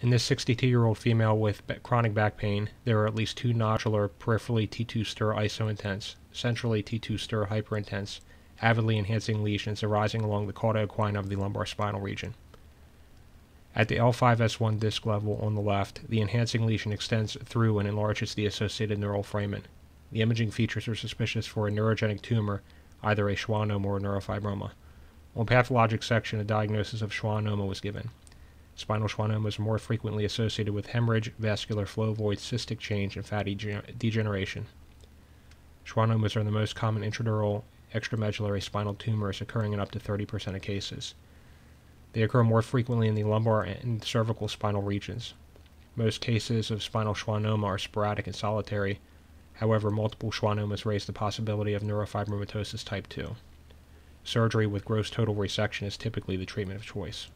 In this 62-year-old female with chronic back pain, there are at least two nodular peripherally T2-stir iso-intense, centrally T2-stir hyper-intense, avidly enhancing lesions arising along the cauda equina of the lumbar spinal region. At the L5-S1 disc level on the left, the enhancing lesion extends through and enlarges the associated neural foramen. The imaging features are suspicious for a neurogenic tumor, either a schwannoma or neurofibroma. On pathologic section, a diagnosis of schwannoma was given. Spinal schwannoma is more frequently associated with hemorrhage, vascular flow void, cystic change, and fatty degeneration. Schwannomas are the most common intradural extramedullary spinal tumors, occurring in up to 30% of cases. They occur more frequently in the lumbar and cervical spinal regions. Most cases of spinal schwannoma are sporadic and solitary. However, multiple schwannomas raise the possibility of neurofibromatosis type 2. Surgery with gross total resection is typically the treatment of choice.